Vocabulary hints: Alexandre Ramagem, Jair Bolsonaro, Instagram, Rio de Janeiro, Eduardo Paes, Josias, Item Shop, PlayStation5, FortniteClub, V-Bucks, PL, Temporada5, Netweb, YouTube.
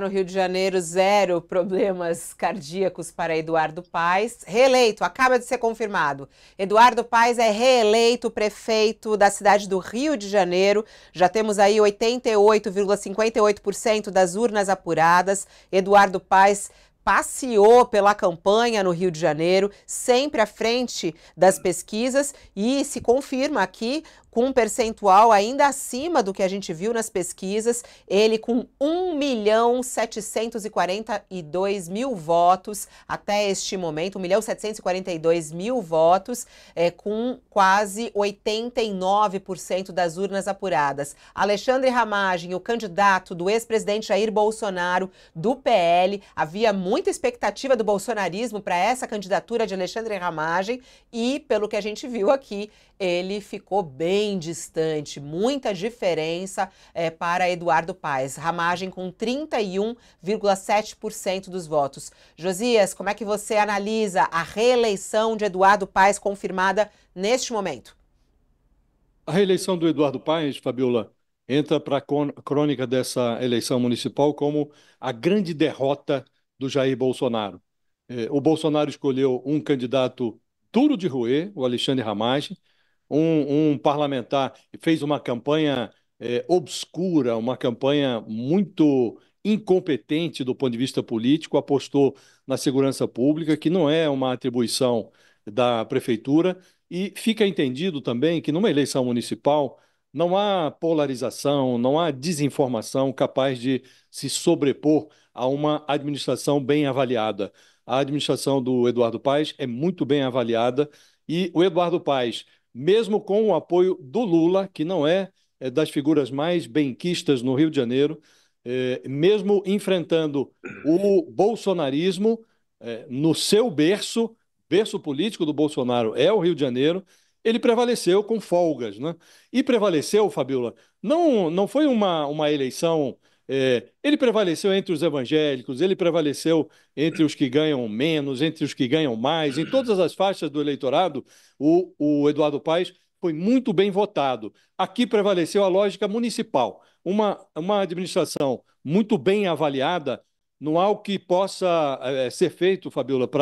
No Rio de Janeiro, zero problemas cardíacos para Eduardo Paes. Reeleito, acaba de ser confirmado. Eduardo Paes é reeleito prefeito da cidade do Rio de Janeiro. Já temos aí 88,58% das urnas apuradas. Eduardo Paes passeou pela campanha no Rio de Janeiro, sempre à frente das pesquisas, e se confirma aqui com um percentual ainda acima do que a gente viu nas pesquisas, ele com 1.742.000 votos até este momento, 1.742.000 votos, com quase 89% das urnas apuradas. Alexandre Ramagem, o candidato do ex-presidente Jair Bolsonaro, do PL, havia muita expectativa do bolsonarismo para essa candidatura de Alexandre Ramagem e, pelo que a gente viu aqui, ele ficou bem distante, muita diferença para Eduardo Paes. Ramagem com 31,7% dos votos. Josias, como é que você analisa a reeleição de Eduardo Paes confirmada neste momento? A reeleição do Eduardo Paes, Fabiola, entra para a crônica dessa eleição municipal como a grande derrota do Jair Bolsonaro. O Bolsonaro escolheu um candidato duro de roer, o Alexandre Ramagem, um parlamentar que fez uma campanha obscura, uma campanha muito incompetente do ponto de vista político, apostou na segurança pública, que não é uma atribuição da prefeitura, e fica entendido também que numa eleição municipal não há polarização, não há desinformação capaz de se sobrepor a uma administração bem avaliada. A administração do Eduardo Paes é muito bem avaliada, e o Eduardo Paes, mesmo com o apoio do Lula, que não é das figuras mais benquistas no Rio de Janeiro, mesmo enfrentando o bolsonarismo no seu berço político do Bolsonaro é o Rio de Janeiro, ele prevaleceu com folgas, né? E prevaleceu, Fabiola, não foi uma eleição... ele prevaleceu entre os evangélicos, ele prevaleceu entre os que ganham menos, entre os que ganham mais, em todas as faixas do eleitorado, o Eduardo Paes foi muito bem votado. Aqui prevaleceu a lógica municipal, uma administração muito bem avaliada, não há o que possa ser feito, Fabiola, para